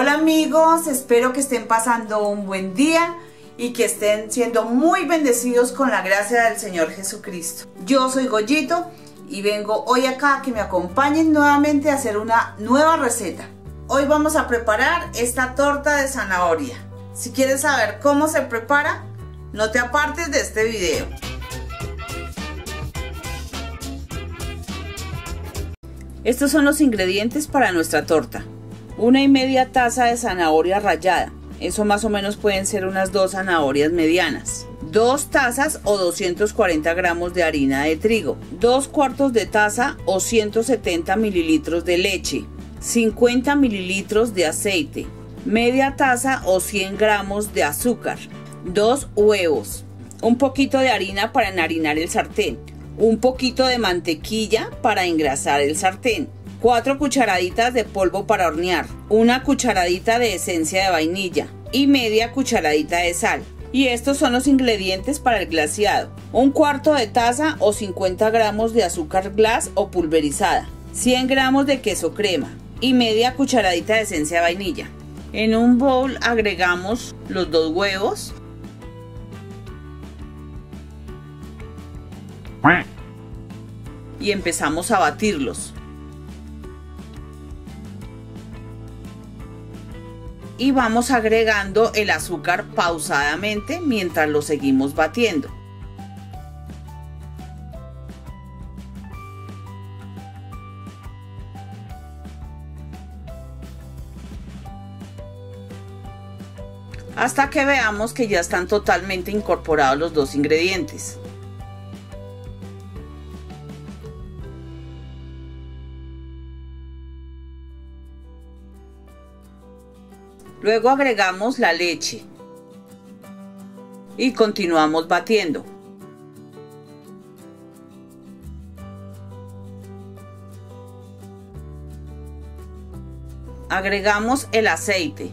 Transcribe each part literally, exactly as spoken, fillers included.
Hola amigos, espero que estén pasando un buen día y que estén siendo muy bendecidos con la gracia del Señor Jesucristo. Yo soy Goyito y vengo hoy acá a que me acompañen nuevamente a hacer una nueva receta. Hoy vamos a preparar esta torta de zanahoria. Si quieres saber cómo se prepara, no te apartes de este video. Estos son los ingredientes para nuestra torta. Una y media taza de zanahoria rallada, eso más o menos pueden ser unas dos zanahorias medianas, dos tazas o doscientos cuarenta gramos de harina de trigo, dos cuartos de taza o ciento setenta mililitros de leche, cincuenta mililitros de aceite, media taza o cien gramos de azúcar, dos huevos, un poquito de harina para enharinar el sartén, un poquito de mantequilla para engrasar el sartén, cuatro cucharaditas de polvo para hornear, una cucharadita de esencia de vainilla y media cucharadita de sal. Y estos son los ingredientes para el glaseado: un cuarto de taza o cincuenta gramos de azúcar glass o pulverizada, cien gramos de queso crema y media cucharadita de esencia de vainilla. En un bowl agregamos los dos huevos, y empezamos a batirlos. Y vamos agregando el azúcar pausadamente mientras lo seguimos batiendo. Hasta que veamos que ya están totalmente incorporados los dos ingredientes. Luego agregamos la leche y continuamos batiendo. Agregamos el aceite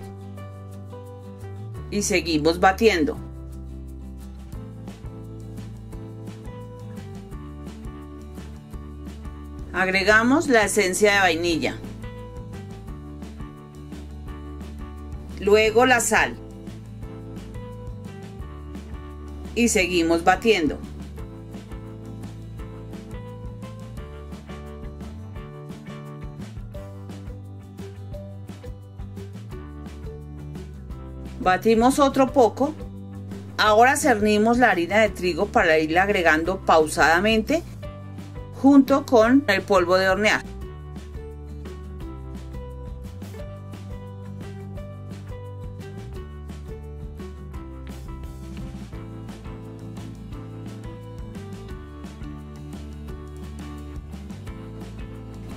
y seguimos batiendo. Agregamos la esencia de vainilla. Luego la sal y seguimos batiendo. Batimos otro poco. Ahora cernimos la harina de trigo para irla agregando pausadamente junto con el polvo de hornear.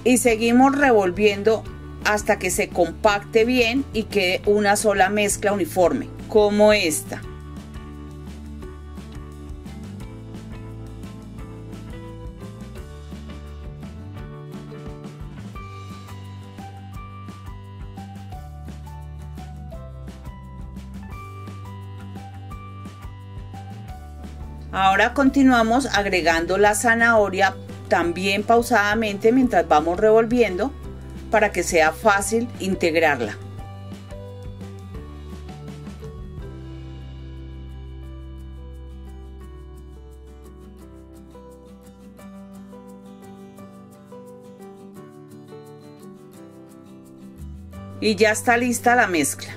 Y seguimos revolviendo hasta que se compacte bien y quede una sola mezcla uniforme, como esta. Ahora continuamos agregando la zanahoria también pausadamente mientras vamos revolviendo para que sea fácil integrarla. Y ya está lista la mezcla.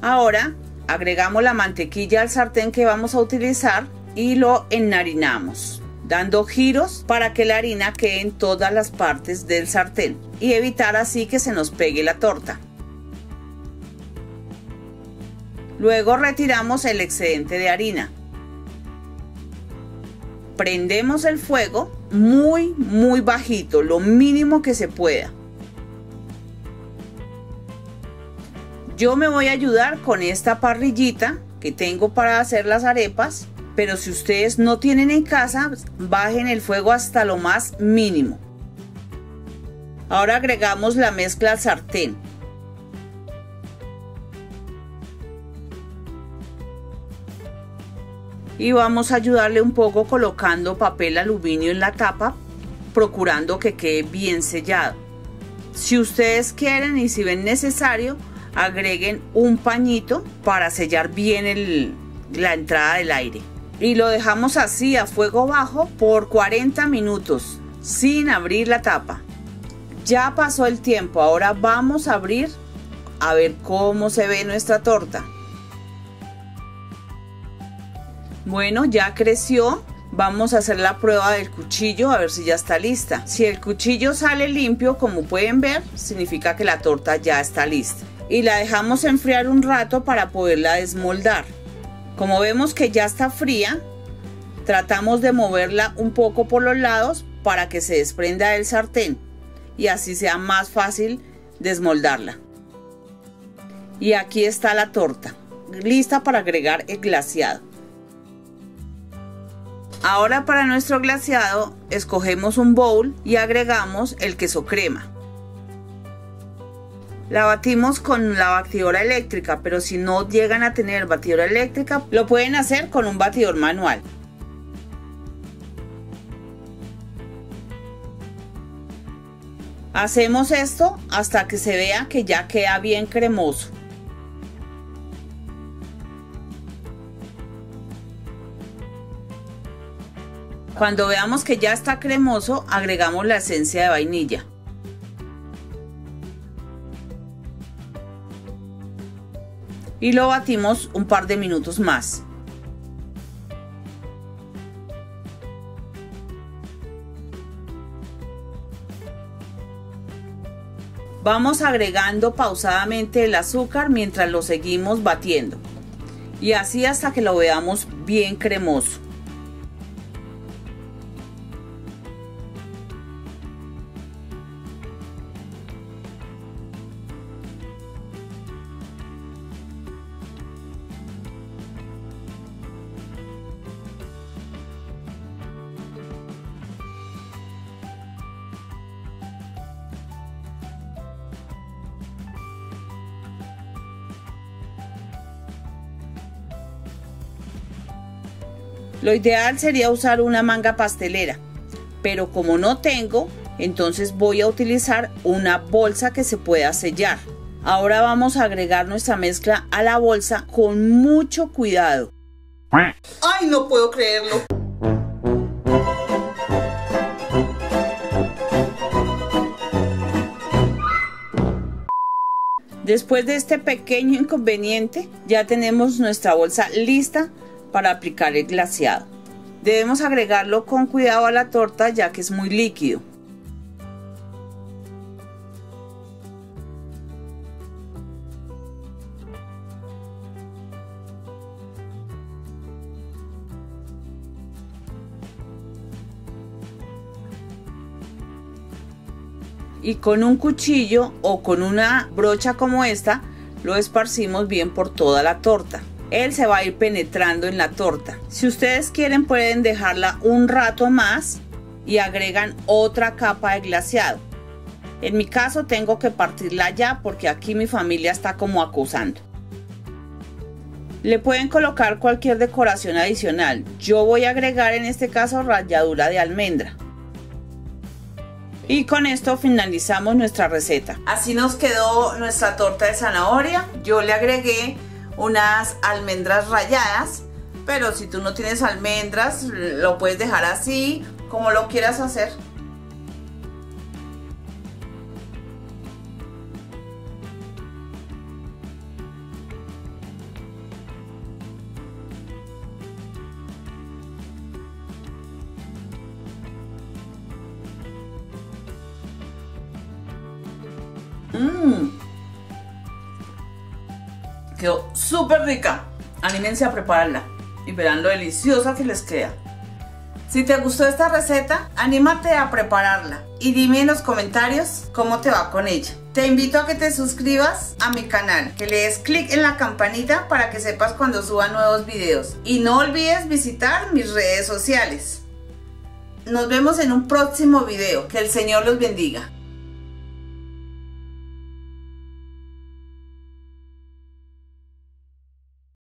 Ahora agregamos la mantequilla al sartén que vamos a utilizar y lo enharinamos, dando giros para que la harina quede en todas las partes del sartén y evitar así que se nos pegue la torta. Luego retiramos el excedente de harina. Prendemos el fuego muy muy bajito, lo mínimo que se pueda. Yo me voy a ayudar con esta parrillita que tengo para hacer las arepas, pero si ustedes no tienen en casa, bajen el fuego hasta lo más mínimo. Ahora agregamos la mezcla al sartén. Y vamos a ayudarle un poco colocando papel aluminio en la tapa, procurando que quede bien sellado. Si ustedes quieren y si ven necesario, agreguen un pañito para sellar bien el, la entrada del aire. Y lo dejamos así a fuego bajo por cuarenta minutos sin abrir la tapa. Ya pasó el tiempo, ahora vamos a abrir a ver cómo se ve nuestra torta. Bueno, ya creció. Vamos a hacer la prueba del cuchillo a ver si ya está lista. Si el cuchillo sale limpio, como pueden ver, significa que la torta ya está lista. Y la dejamos enfriar un rato para poderla desmoldar. Como vemos que ya está fría, tratamos de moverla un poco por los lados para que se desprenda del sartén y así sea más fácil desmoldarla. Y aquí está la torta, lista para agregar el glaseado. Ahora para nuestro glaseado escogemos un bowl y agregamos el queso crema. La batimos con la batidora eléctrica, pero si no llegan a tener batidora eléctrica, lo pueden hacer con un batidor manual. Hacemos esto hasta que se vea que ya queda bien cremoso. Cuando veamos que ya está cremoso, agregamos la esencia de vainilla. Y lo batimos un par de minutos más. Vamos agregando pausadamente el azúcar mientras lo seguimos batiendo. Y así hasta que lo veamos bien cremoso. Lo ideal sería usar una manga pastelera, pero como no tengo, entonces voy a utilizar una bolsa que se pueda sellar. Ahora vamos a agregar nuestra mezcla a la bolsa con mucho cuidado. ¡Ay, no puedo creerlo! Después de este pequeño inconveniente, ya tenemos nuestra bolsa lista para aplicar el glaseado. Debemos agregarlo con cuidado a la torta ya que es muy líquido. Y con un cuchillo o con una brocha como esta lo esparcimos bien por toda la torta. Él se va a ir penetrando en la torta. Si ustedes quieren pueden dejarla un rato más y agregan otra capa de glaseado. En mi caso tengo que partirla ya porque aquí mi familia está como acosando. Le pueden colocar cualquier decoración adicional. Yo voy a agregar en este caso ralladura de almendra. Y con esto finalizamos nuestra receta. Así nos quedó nuestra torta de zanahoria. Yo le agregué unas almendras ralladas, pero si tú no tienes almendras lo puedes dejar así como lo quieras hacer. Mmm. Quedó súper rica, anímense a prepararla y verán lo deliciosa que les queda. Si te gustó esta receta, anímate a prepararla y dime en los comentarios cómo te va con ella. Te invito a que te suscribas a mi canal, que le des clic en la campanita para que sepas cuando suba nuevos videos. Y no olvides visitar mis redes sociales. Nos vemos en un próximo video, que el Señor los bendiga.